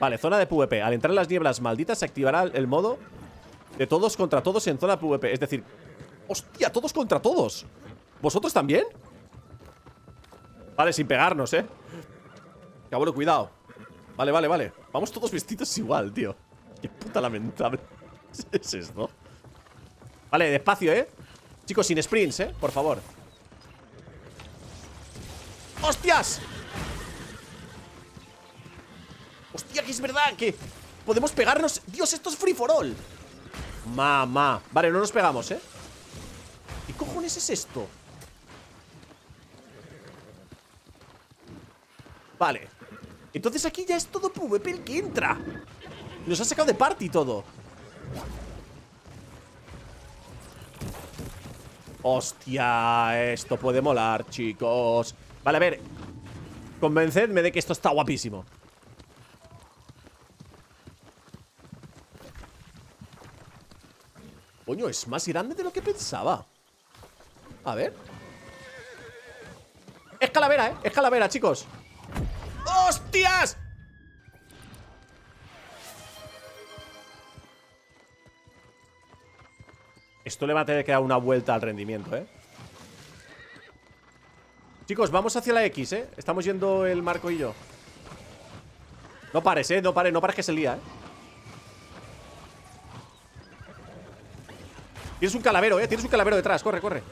Vale, zona de PvP. Al entrar en las nieblas malditas se activará el modo de todos contra todos en zona PvP. Es decir, ¡hostia! ¡Todos contra todos! ¿Vosotros también? Vale, sin pegarnos, ¿eh? Cabolo, cuidado. Vale, vale, vale. Vamos todos vestidos igual, tío. Qué puta lamentable es esto. Vale, despacio, ¿eh? Chicos, sin sprints, ¿eh? Por favor. ¡Hostias! ¡Hostia, que es verdad! Que podemos pegarnos. ¡Dios, esto es free for all! ¡Mamá! Vale, no nos pegamos, ¿eh? ¿Qué cojones es esto? Vale. Entonces aquí ya es todo PvP el que entra. Nos ha sacado de party todo. Hostia, esto puede molar, chicos. Vale, a ver, convencedme de que esto está guapísimo. Coño, es más grande de lo que pensaba. A ver. Es calavera, ¿eh? Es calavera, chicos. ¡Hostias! Esto le va a tener que dar una vuelta al rendimiento, ¿eh? Chicos, vamos hacia la X, ¿eh? Estamos yendo el Marco y yo. No pares, ¿eh? No pares, no pares que se lía, ¿eh? Tienes un calavero, ¿eh? Tienes un calavero detrás. Corre, corre.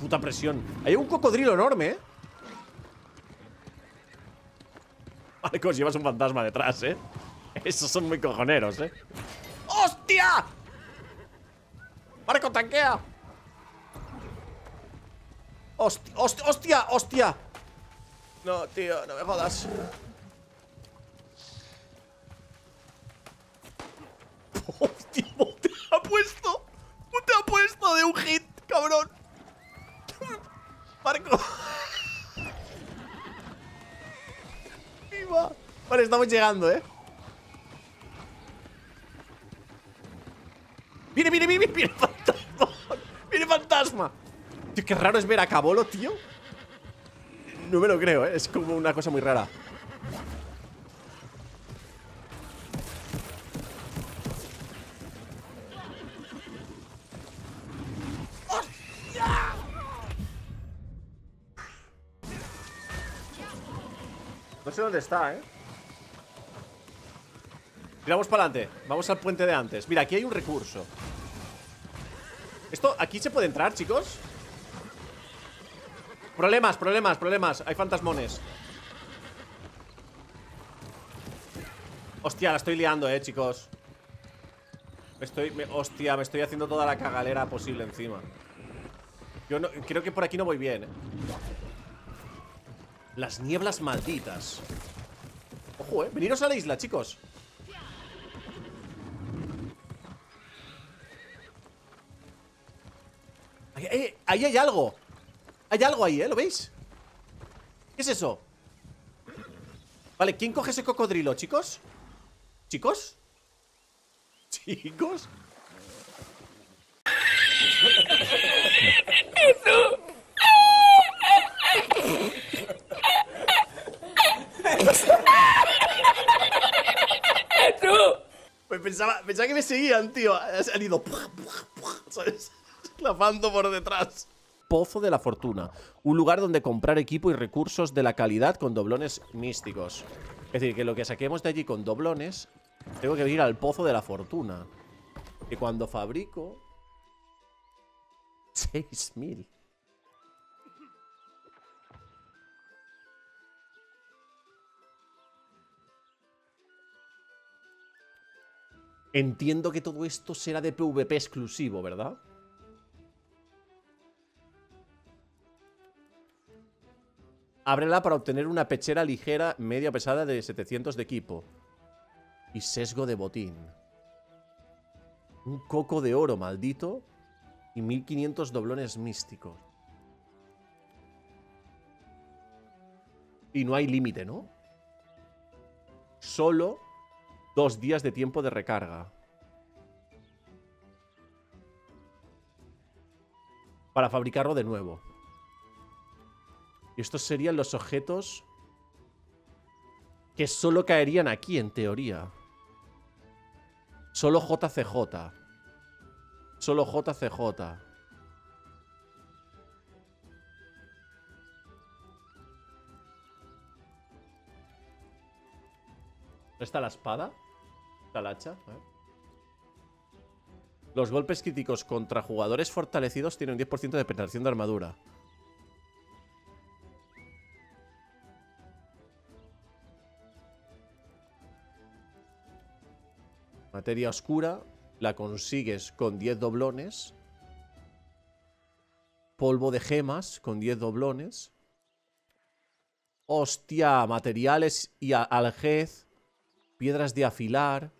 Puta presión. Hay un cocodrilo enorme, ¿eh? Vale, como si llevas un fantasma detrás, ¿eh? Esos son muy cojoneros, ¿eh? ¡Hostia! ¡Marco, tanquea! ¡Hostia, hostia, hostia, hostia! No, tío, no me jodas. ¡Hostia! ¡Te ha puesto de un hit, cabrón! Marco. Viva. Vale, estamos llegando, ¿eh? ¡Viene, viene, viene! ¡Viene fantasma! ¡Viene fantasma! Tío, qué raro es ver a Cabolo, tío. No me lo creo, ¿eh? Es como una cosa muy rara. No sé dónde está, ¿eh? Tiramos para adelante. Vamos al puente de antes. Mira, aquí hay un recurso. ¿Esto? ¿Aquí se puede entrar, chicos? Problemas, problemas, problemas. Hay fantasmones. Hostia, la estoy liando, chicos. Hostia, me estoy haciendo toda la cagalera posible encima. Yo no, creo que por aquí no voy bien, ¿eh? Las nieblas malditas. Ojo, veniros a la isla, chicos. Ahí hay algo. Hay algo ahí, ¿lo veis? ¿Qué es eso? Vale, ¿quién coge ese cocodrilo, chicos? ¿Chicos? ¿Chicos? Pensaba que me seguían, tío. Han ido, ¿sabes? Clavando por detrás. Pozo de la Fortuna. Un lugar donde comprar equipo y recursos de la calidad con doblones místicos. Es decir, que lo que saquemos de allí con doblones, tengo que ir al Pozo de la Fortuna. Que cuando fabrico 6.000. Entiendo que todo esto será de PvP exclusivo, ¿verdad? Ábrela para obtener una pechera ligera, media pesada de 700 de equipo. Y sesgo de botín. Un coco de oro maldito y 1500 doblones místicos. Y no hay límite, ¿no? solo 2 días de tiempo de recarga. Para fabricarlo de nuevo. Y estos serían los objetos que solo caerían aquí, en teoría. Solo JCJ. Solo JCJ. ¿Está la espada? ¿Está la hacha? A ver. Los golpes críticos contra jugadores fortalecidos tienen un 10% de penetración de armadura. Materia oscura, la consigues con 10 doblones. Polvo de gemas con 10 doblones. Hostia, materiales y aljez, piedras de afilar.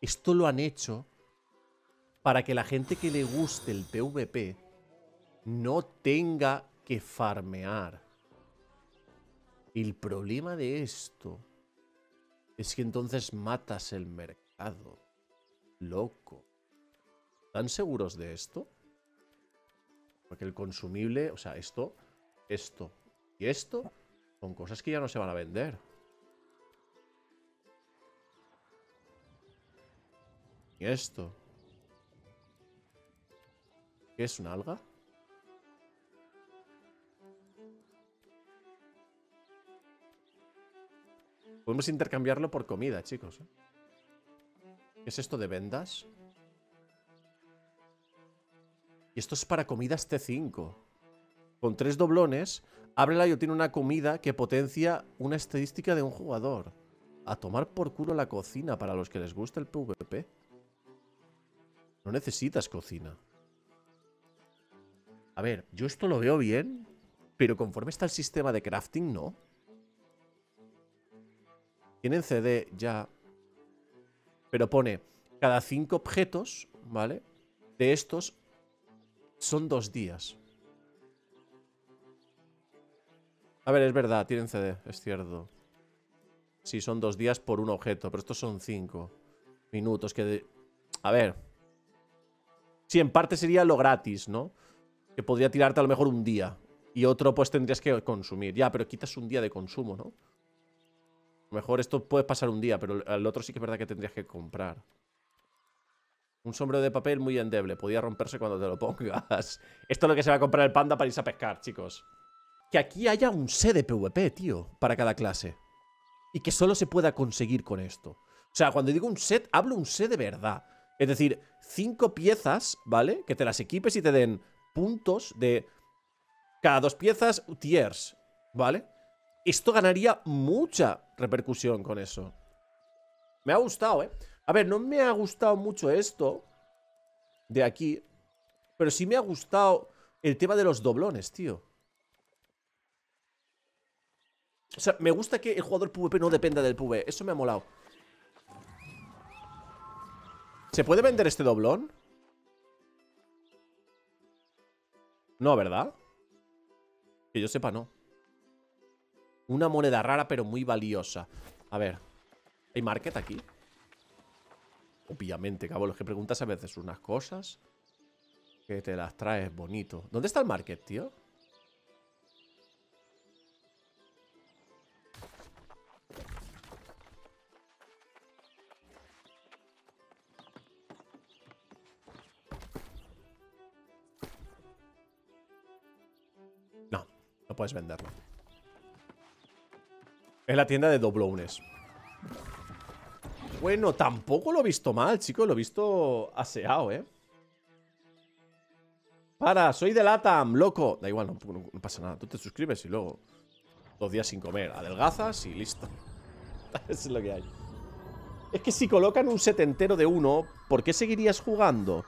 Esto lo han hecho para que la gente que le guste el PvP no tenga que farmear. El problema de esto es que entonces matas el mercado. Loco. ¿Están seguros de esto? Porque el consumible, o sea, esto y esto son cosas que ya no se van a vender. ¿Y esto? ¿Qué es, una alga? Podemos intercambiarlo por comida, chicos. ¿Qué es esto de vendas? Y esto es para comidas T5. Con 3 doblones, ábrela y obtiene una comida que potencia una estadística de un jugador. A tomar por culo la cocina para los que les gusta el PvP. No necesitas cocina. A ver, yo esto lo veo bien, pero conforme está el sistema de crafting, no. Tienen CD ya. Pero pone, cada 5 objetos, ¿vale? De estos son 2 días. A ver, es verdad, tienen CD, es cierto. Sí, son 2 días por un objeto, pero estos son 5 minutos que... A ver... Sí, en parte sería lo gratis, ¿no? Que podría tirarte a lo mejor un día. Y otro pues tendrías que consumir. Ya, pero quitas un día de consumo, ¿no? A lo mejor esto puede pasar un día, pero el otro sí que es verdad que tendrías que comprar. Un sombrero de papel muy endeble. Podía romperse cuando te lo pongas. Esto es lo que se va a comprar el panda para irse a pescar, chicos. Que aquí haya un set de PvP, tío, para cada clase. Y que solo se pueda conseguir con esto. O sea, cuando digo un set, hablo un set de verdad. Es decir, 5 piezas, ¿vale? Que te las equipes y te den puntos de... Cada 2 piezas, tiers, ¿vale? Esto ganaría mucha repercusión con eso. Me ha gustado, ¿eh? A ver, no me ha gustado mucho esto de aquí, pero sí me ha gustado el tema de los doblones, tío. O sea, me gusta que el jugador PvP no dependa del PvE. Eso me ha molado. ¿Se puede vender este doblón? No, ¿verdad? Que yo sepa, no. Una moneda rara, pero muy valiosa. A ver. ¿Hay market aquí? Obviamente, cabrón. Es que preguntas a veces unas cosas que te las traes bonito. ¿Dónde está el market, tío? No puedes venderlo. Es la tienda de doblones. Bueno, tampoco lo he visto mal, chicos. Lo he visto aseado, ¿eh? Para, soy de LATAM, loco. Da igual, no pasa nada. Tú te suscribes y luego 2 días sin comer. Adelgazas y listo. Eso es lo que hay. Es que si colocan un set entero de uno, ¿por qué seguirías jugando?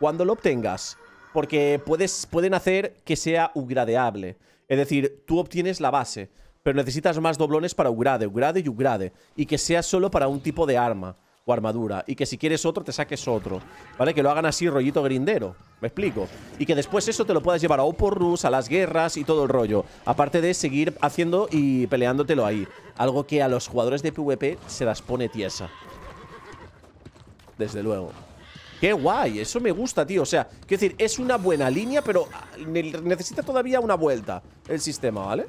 Cuando lo obtengas. Porque pueden hacer que sea upgradeable. Es decir, tú obtienes la base, pero necesitas más doblones para upgrade, upgrade y upgrade. Y que sea solo para un tipo de arma. o armadura, y que si quieres otro te saques otro, ¿vale? Que lo hagan así rollito grindero, ¿me explico? Y que después eso te lo puedas llevar a Oporus, a las guerras y todo el rollo, aparte de seguir haciendo y peleándotelo ahí, algo que a los jugadores de PvP se las pone tiesa, desde luego. ¡Qué guay! Eso me gusta, tío. O sea, quiero decir, es una buena línea, pero necesita todavía una vuelta el sistema, ¿vale?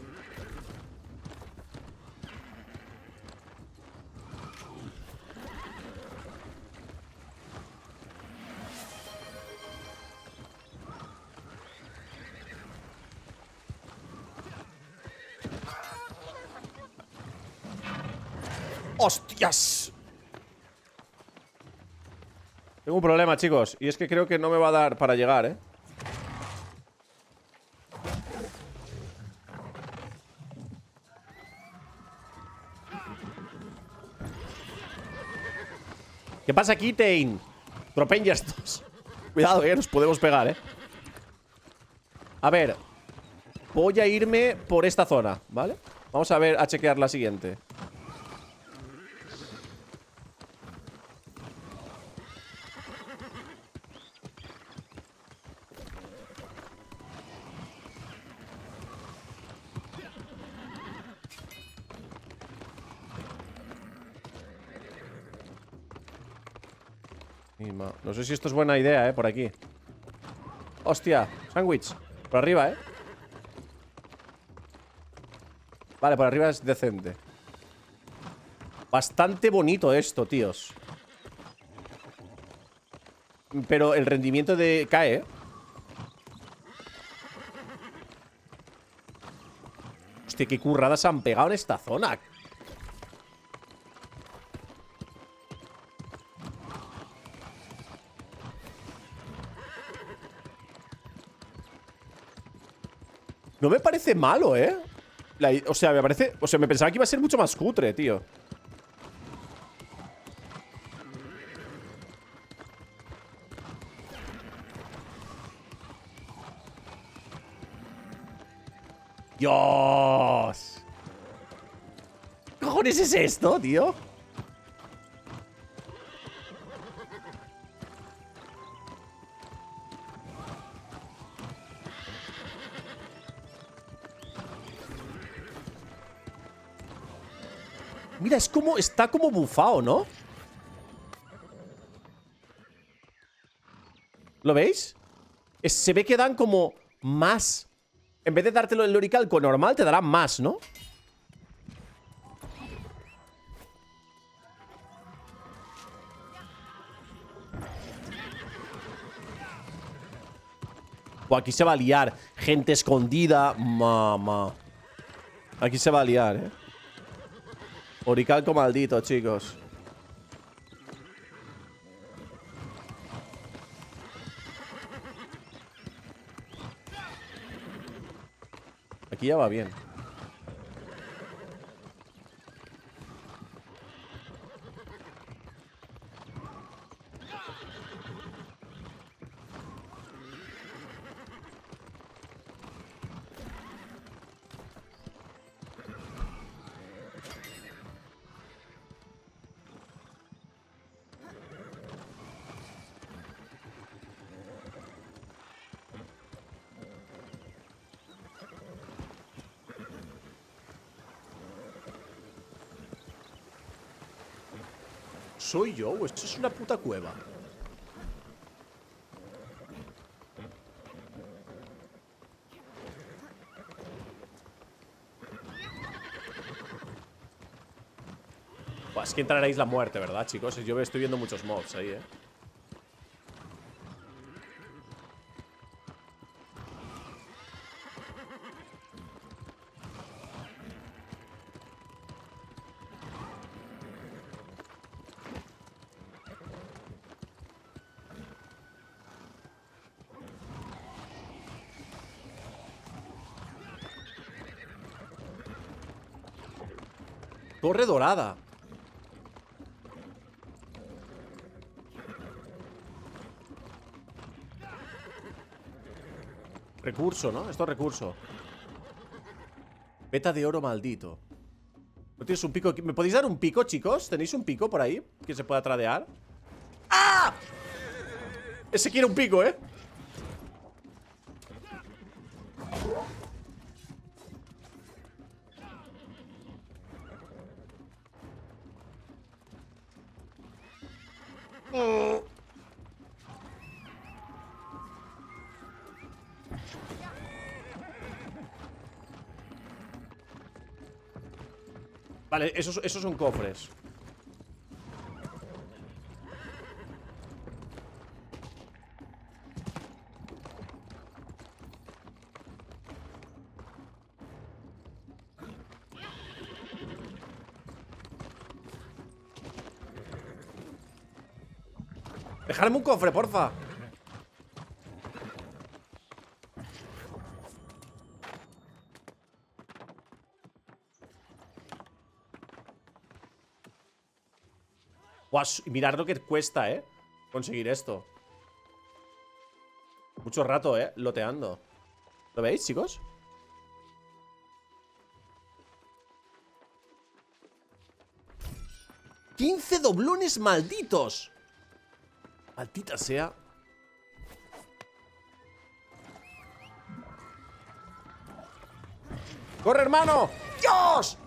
¡Hostias! Tengo un problema, chicos. Y es que creo que no me va a dar para llegar, ¿eh? ¿Qué pasa aquí, Tain? Dropen ya estos. Cuidado, nos podemos pegar, ¿eh? A ver. Voy a irme por esta zona, ¿vale? Vamos a ver, a chequear la siguiente. No sé si esto es buena idea, por aquí. Hostia, sándwich. Por arriba, Vale, por arriba es decente. Bastante bonito esto, tíos. Pero el rendimiento de... cae, Hostia, qué curradas se han pegado en esta zona. No me parece malo, o sea, me parece... O sea, me pensaba que iba a ser mucho más cutre, tío. ¡Dios! ¿Qué cojones es esto, tío? Mira, es como... está como bufado, ¿no? ¿Lo veis? Se ve que dan como más. En vez de dártelo el loricalco normal, te darán más, ¿no? O aquí se va a liar. Gente escondida. Mamá. Aquí se va a liar, Oricalco maldito, chicos. Aquí ya va bien. ¿Soy yo o esto es una puta cueva? Pues es que entraréis la muerte, ¿verdad, chicos? Yo estoy viendo muchos mobs ahí, Torre dorada. Recurso, ¿no? Esto es recurso. Beta de oro maldito. ¿No tienes un pico? ¿Me podéis dar un pico, chicos? ¿Tenéis un pico por ahí? Que se pueda tradear. ¡Ah! Ese quiere un pico, ¿eh? Vale, esos son cofres. Dejadme un cofre, porfa. Y mirad lo que cuesta, ¿eh? Conseguir esto. Mucho rato, ¿eh? Loteando. ¿Lo veis, chicos? ¡15 doblones malditos! Maldita sea. ¡Corre, hermano! ¡Dios!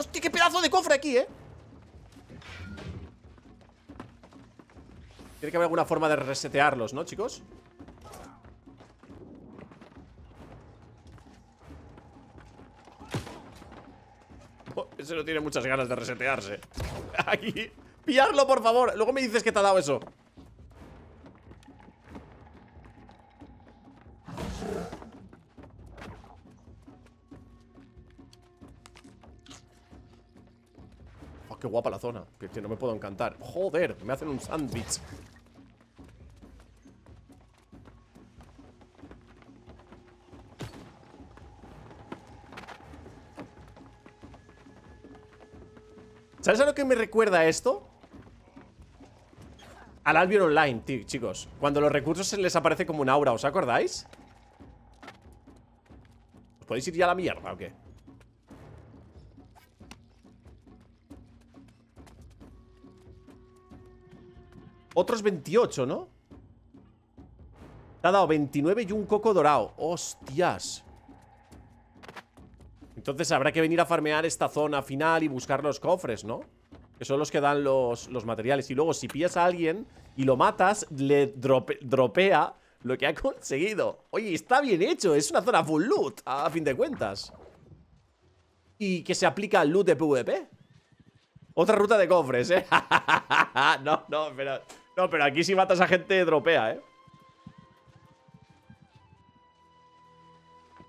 ¡Hostia, qué pedazo de cofre aquí, eh! Tiene que haber alguna forma de resetearlos, ¿no, chicos? Oh, ese no tiene muchas ganas de resetearse. Aquí. Pillarlo, por favor. Luego me dices que te ha dado eso. Qué guapa la zona, que no me puedo encantar. Joder, me hacen un sándwich. ¿Sabes a lo que me recuerda esto? Al Albion Online, tío, chicos. Cuando los recursos se les aparece como un aura, ¿os acordáis? ¿Os podéis ir ya a la mierda o qué? Otros 28, ¿no? Te ha dado 29 y un coco dorado. ¡Hostias! Entonces habrá que venir a farmear esta zona final y buscar los cofres, ¿no? Que son los que dan los materiales. Y luego si pillas a alguien y lo matas, le dropea lo que ha conseguido. Oye, está bien hecho. Es una zona full loot, a fin de cuentas. Y que se aplica al loot de PvP. Otra ruta de cofres, ¿eh? No, no, pero... No, pero aquí si matas a gente, dropea, ¿eh?